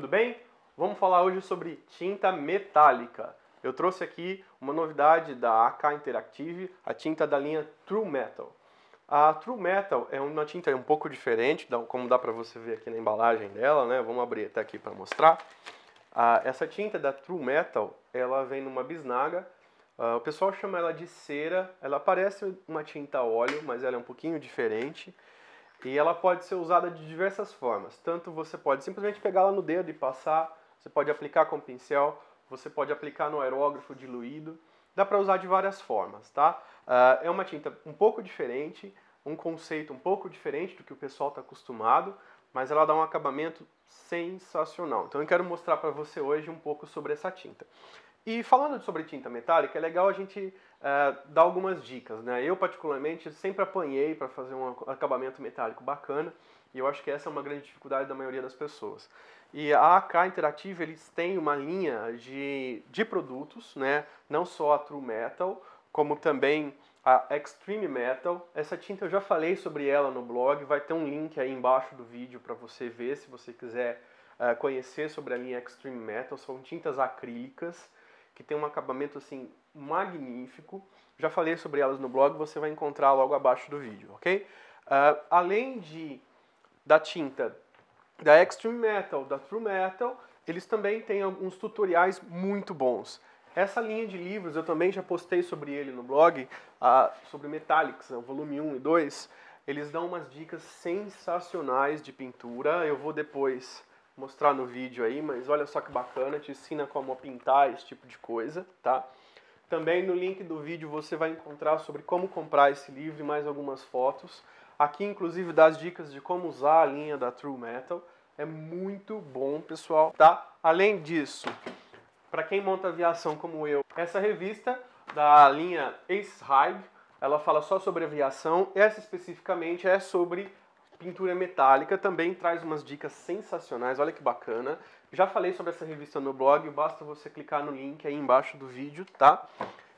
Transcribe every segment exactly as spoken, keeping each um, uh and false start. tudo bem? Vamos falar hoje sobre tinta metálica. Eu trouxe aqui uma novidade da A K Interactive, a tinta da linha True Metal. A True Metal é uma tinta um pouco diferente, como dá para você ver aqui na embalagem dela, né? Vamos abrir até aqui para mostrar. Ah, essa tinta da True Metal, ela vem numa bisnaga, ah, o pessoal chama ela de cera, ela parece uma tinta óleo, mas ela é um pouquinho diferente. E ela pode ser usada de diversas formas, tanto você pode simplesmente pegar ela no dedo e passar, você pode aplicar com pincel, você pode aplicar no aerógrafo diluído, dá para usar de várias formas, tá? Ah, é uma tinta um pouco diferente, um conceito um pouco diferente do que o pessoal está acostumado, mas ela dá um acabamento sensacional. Então eu quero mostrar para você hoje um pouco sobre essa tinta. E falando sobre tinta metálica, é legal a gente é, dar algumas dicas, né? Eu particularmente sempre apanhei para fazer um acabamento metálico bacana, e eu acho que essa é uma grande dificuldade da maioria das pessoas. E a A K Interactive, eles têm uma linha de, de produtos, né? Não só a True Metal, como também a Extreme Metal. Essa tinta eu já falei sobre ela no blog, vai ter um link aí embaixo do vídeo para você ver, se você quiser uh, conhecer sobre a linha Extreme Metal. São tintas acrílicas, que tem um acabamento assim magnífico. Já falei sobre elas no blog, você vai encontrar logo abaixo do vídeo, ok? Uh, além de, da tinta da Extreme Metal, da True Metal, eles também têm alguns tutoriais muito bons. Essa linha de livros, eu também já postei sobre ele no blog, uh, sobre Metallics, o volume um e dois. Eles dão umas dicas sensacionais de pintura, eu vou depois mostrar no vídeo aí, mas olha só que bacana, te ensina como pintar esse tipo de coisa, tá? Também no link do vídeo você vai encontrar sobre como comprar esse livro e mais algumas fotos. Aqui, inclusive, dá as dicas de como usar a linha da True Metal. É muito bom, pessoal, tá? Além disso, para quem monta aviação como eu, essa revista da linha Ace Hive, ela fala só sobre aviação. Essa, especificamente, é sobre pintura metálica, também traz umas dicas sensacionais. Olha que bacana. Já falei sobre essa revista no blog, basta você clicar no link aí embaixo do vídeo, tá?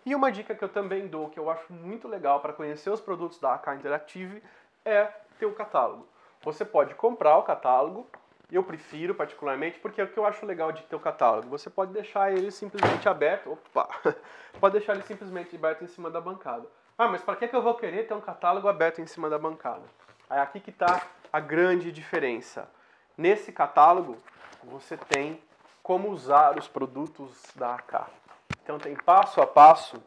E uma dica que eu também dou, que eu acho muito legal para conhecer os produtos da A K Interactive, é ter o catálogo. Você pode comprar o catálogo, eu prefiro particularmente, porque é o que eu acho legal de ter o catálogo. Você pode deixar ele simplesmente aberto, opa, pode deixar ele simplesmente aberto em cima da bancada. Ah, mas para que que eu vou querer ter um catálogo aberto em cima da bancada? É aqui que está a grande diferença. Nesse catálogo, você tem como usar os produtos da A K. Então tem passo a passo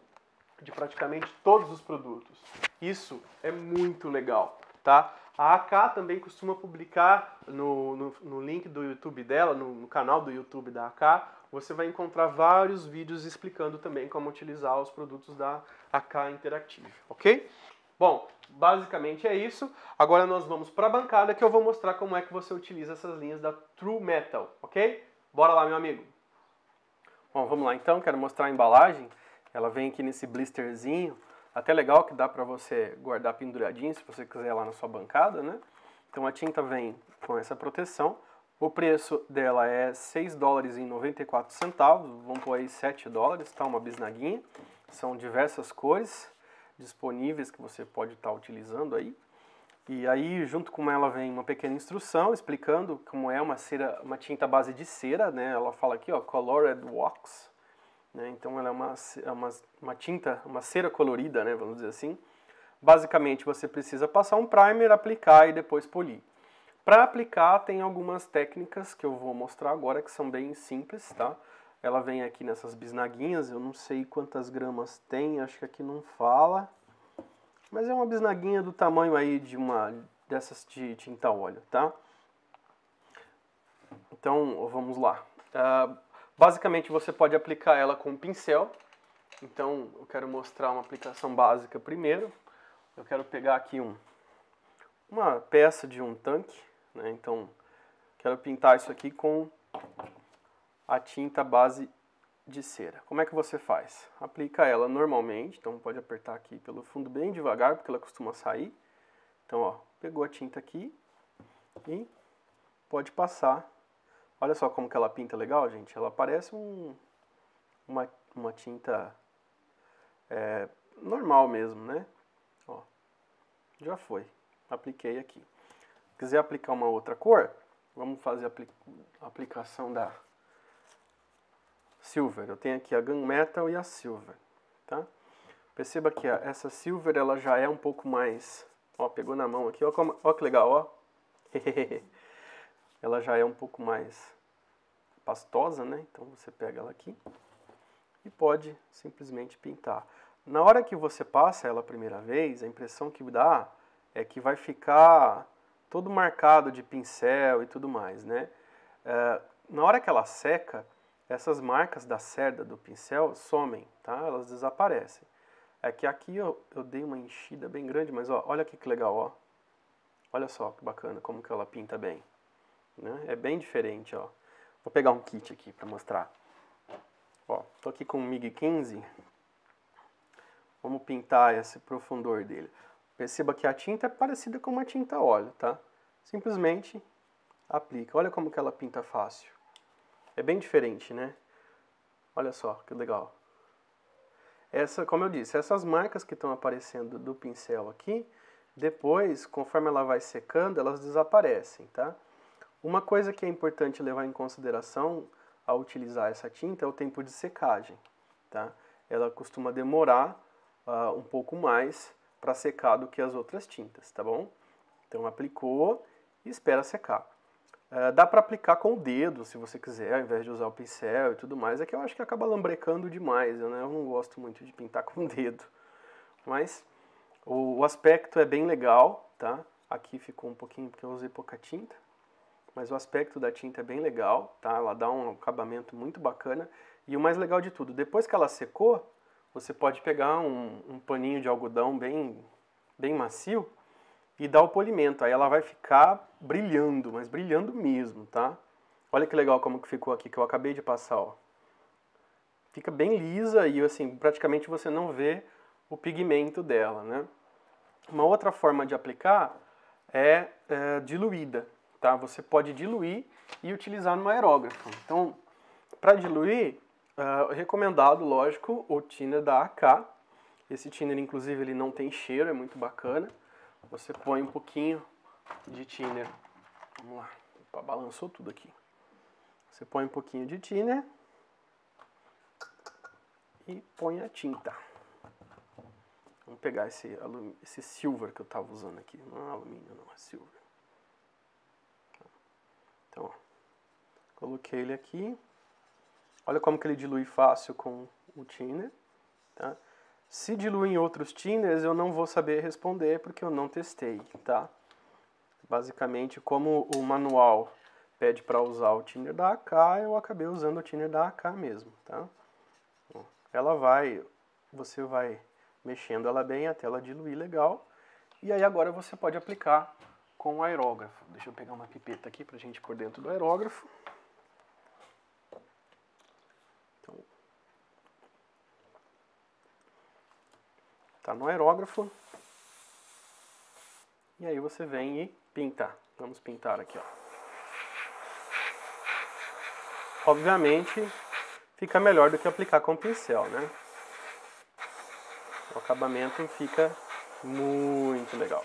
de praticamente todos os produtos. Isso é muito legal, tá? A A K também costuma publicar no, no, no link do YouTube dela, no, no canal do YouTube da A K, você vai encontrar vários vídeos explicando também como utilizar os produtos da A K Interactive, ok? Bom, basicamente é isso. Agora nós vamos para a bancada, que eu vou mostrar como é que você utiliza essas linhas da True Metal, ok? Bora lá, meu amigo! Bom, vamos lá então, quero mostrar a embalagem. Ela vem aqui nesse blisterzinho, até legal que dá para você guardar penduradinho, se você quiser lá na sua bancada, né? Então a tinta vem com essa proteção. O preço dela é seis dólares e noventa e quatro centavos, vamos pôr aí sete dólares, tá? Uma bisnaguinha. São diversas cores disponíveis que você pode estar utilizando aí. E aí, junto com ela, vem uma pequena instrução explicando como é uma cera, uma tinta base de cera, né? Ela fala aqui, ó, colored wax, né? Então ela é uma, uma, uma tinta, uma cera colorida, né? Vamos dizer assim. Basicamente, você precisa passar um primer, aplicar e depois polir. Para aplicar, tem algumas técnicas que eu vou mostrar agora, que são bem simples, tá? Ela vem aqui nessas bisnaguinhas, eu não sei quantas gramas tem, acho que aqui não fala. Mas é uma bisnaguinha do tamanho aí de uma dessas de tinta óleo, tá? Então, vamos lá. Uh, basicamente, você pode aplicar ela com um pincel. Então, eu quero mostrar uma aplicação básica primeiro. Eu quero pegar aqui um, uma peça de um tanque, né? Então, quero pintar isso aqui com a tinta base de cera. Como é que você faz? Aplica ela normalmente, então pode apertar aqui pelo fundo bem devagar, porque ela costuma sair. Então, ó, pegou a tinta aqui e pode passar. Olha só como que ela pinta legal, gente. Ela parece um, uma, uma tinta é, normal mesmo, né? Ó, já foi. Apliquei aqui. Se quiser aplicar uma outra cor, Vamos fazer a apli aplicação da Silver. Eu tenho aqui a Gunmetal e a Silver, tá? Perceba que ó, essa Silver ela já é um pouco mais... Ó, pegou na mão aqui, ó, como, ó que legal, ó. Ela já é um pouco mais pastosa, né? Então você pega ela aqui e pode simplesmente pintar. Na hora que você passa ela a primeira vez, a impressão que dá é que vai ficar todo marcado de pincel e tudo mais, né? É, na hora que ela seca, essas marcas da cerda do pincel somem, tá? Elas desaparecem. É que aqui eu, eu dei uma enchida bem grande, mas ó, olha aqui que legal, ó. Olha só que bacana como que ela pinta bem, né? É bem diferente, ó. Vou pegar um kit aqui para mostrar. Ó, tô aqui com o MiG quinze. Vamos pintar esse profundor dele. Perceba que a tinta é parecida com uma tinta óleo, tá? Simplesmente aplica. Olha como que ela pinta fácil. É bem diferente, né? Olha só que legal. Essa, como eu disse, essas marcas que estão aparecendo do pincel aqui, depois, conforme ela vai secando, elas desaparecem, tá? Uma coisa que é importante levar em consideração ao utilizar essa tinta é o tempo de secagem, tá? Ela costuma demorar uh, um pouco mais para secar do que as outras tintas, tá bom? Então aplicou e espera secar. Uh, dá para aplicar com o dedo, se você quiser, ao invés de usar o pincel e tudo mais. É que eu acho que acaba lambrecando demais, né? Eu não gosto muito de pintar com o dedo. Mas o, o aspecto é bem legal, tá? Aqui ficou um pouquinho, porque eu usei pouca tinta. Mas o aspecto da tinta é bem legal, tá? Ela dá um acabamento muito bacana. E o mais legal de tudo, depois que ela secou, você pode pegar um, um paninho de algodão bem, bem macio e dar o polimento, aí ela vai ficar brilhando, mas brilhando mesmo, tá? Olha que legal como que ficou aqui, que eu acabei de passar, ó. Fica bem lisa e, assim, praticamente você não vê o pigmento dela, né? Uma outra forma de aplicar é, é diluída, tá? Você pode diluir e utilizar no aerógrafo. Então, para diluir, é recomendado, lógico, o thinner da A K. Esse thinner, inclusive, ele não tem cheiro, é muito bacana. Você põe um pouquinho de thinner, vamos lá, opa, balançou tudo aqui. Você põe um pouquinho de thinner e põe a tinta. Vamos pegar esse, esse silver que eu estava usando aqui, não é alumínio não, é silver. Então, ó, coloquei ele aqui, olha como que ele dilui fácil com o thinner, tá? Se diluir em outros thinners, eu não vou saber responder porque eu não testei, tá? Basicamente, como o manual pede para usar o thinner da A K, eu acabei usando o thinner da A K mesmo, tá? Ela vai, você vai mexendo ela bem até ela diluir legal. E aí agora você pode aplicar com o aerógrafo. Deixa eu pegar uma pipeta aqui pra gente pôr dentro do aerógrafo. Tá no aerógrafo, e aí você vem e pinta. Vamos pintar aqui, ó. Obviamente, fica melhor do que aplicar com pincel, né? O acabamento fica muito legal.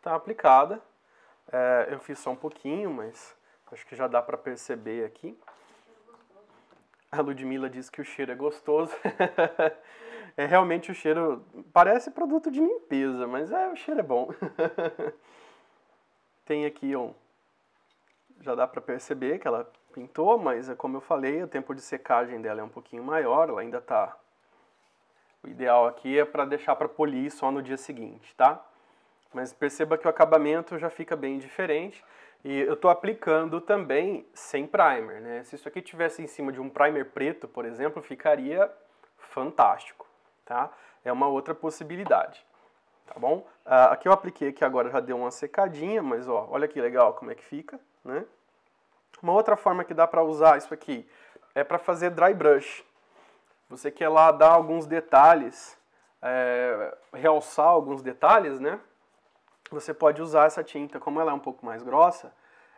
Tá aplicada. É, eu fiz só um pouquinho, mas acho que já dá pra perceber aqui. A Ludmilla diz que o cheiro é gostoso. É realmente o cheiro... Parece produto de limpeza, mas é, o cheiro é bom. Tem aqui um... Já dá pra perceber que ela pintou, mas como eu falei, o tempo de secagem dela é um pouquinho maior, ela ainda tá... O ideal aqui é pra deixar pra polir só no dia seguinte, tá? Mas perceba que o acabamento já fica bem diferente. E eu estou aplicando também sem primer, né? Se isso aqui tivesse em cima de um primer preto, por exemplo, ficaria fantástico, tá? É uma outra possibilidade, tá bom? Ah, aqui eu apliquei, aqui agora já deu uma secadinha, mas ó, olha que legal como é que fica, né? Uma outra forma que dá para usar isso aqui é para fazer dry brush. Você quer lá dar alguns detalhes, é, realçar alguns detalhes, né? Você pode usar essa tinta, como ela é um pouco mais grossa,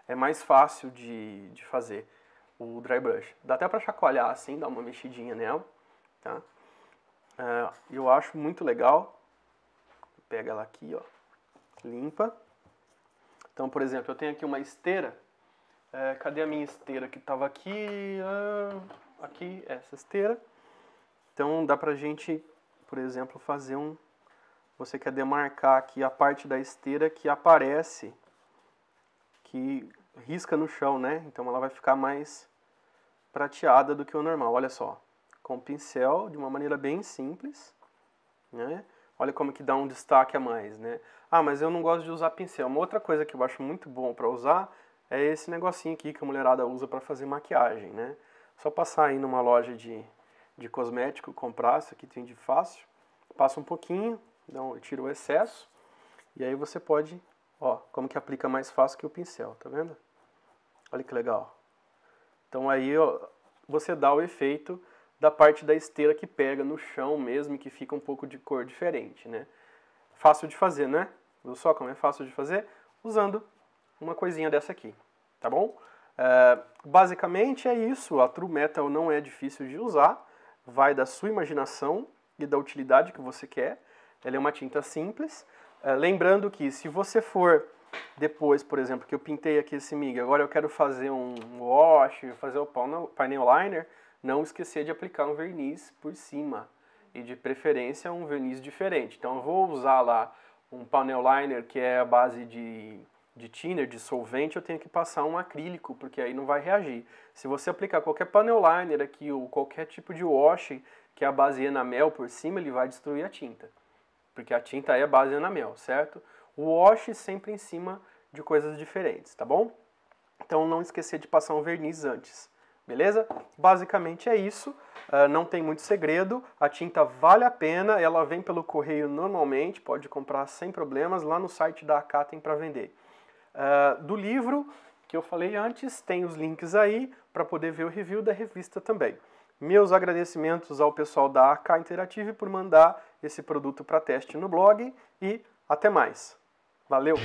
é mais fácil de, de fazer o dry brush. Dá até para chacoalhar assim, dar uma mexidinha nela, tá? É, eu acho muito legal. Pega ela aqui, ó. limpa. Então, por exemplo, eu tenho aqui uma esteira. É, cadê a minha esteira que estava aqui? Ah, aqui, essa esteira. Então, dá pra gente, por exemplo, fazer um... Você quer demarcar aqui a parte da esteira que aparece, que risca no chão, né? Então, ela vai ficar mais prateada do que o normal. Olha só, com o pincel, de uma maneira bem simples, né? Olha como que dá um destaque a mais, né? Ah, mas eu não gosto de usar pincel. Uma outra coisa que eu acho muito bom para usar é esse negocinho aqui que a mulherada usa para fazer maquiagem, né? Só passar aí numa loja de, de cosmético, comprar, isso aqui tem de fácil. Passa um pouquinho, então, tira o excesso. E aí você pode, ó, como que aplica mais fácil que o pincel, tá vendo? Olha que legal. Então aí, ó, você dá o efeito da parte da esteira que pega no chão mesmo, que fica um pouco de cor diferente, né? Fácil de fazer, né? Viu só como é fácil de fazer? Usando uma coisinha dessa aqui, tá bom? É, basicamente é isso, a True Metal não é difícil de usar, vai da sua imaginação e da utilidade que você quer. Ela é uma tinta simples, é, lembrando que se você for depois, por exemplo, que eu pintei aqui esse MIG, agora eu quero fazer um wash, fazer o painel liner, não esquecer de aplicar um verniz por cima, e de preferência um verniz diferente. Então eu vou usar lá um painel liner que é a base de, de thinner, de solvente, eu tenho que passar um acrílico, porque aí não vai reagir. Se você aplicar qualquer painel liner aqui, ou qualquer tipo de wash, que é a base enamel por cima, ele vai destruir a tinta, porque a tinta é base enamel, certo? O wash sempre em cima de coisas diferentes, tá bom? Então não esquecer de passar um verniz antes, beleza? Basicamente é isso, uh, não tem muito segredo, a tinta vale a pena, ela vem pelo correio normalmente, pode comprar sem problemas, lá no site da A K tem para vender. Uh, do livro que eu falei antes, tem os links aí para poder ver o review da revista também. Meus agradecimentos ao pessoal da A K Interactive por mandar esse produto para teste no blog e até mais! Valeu!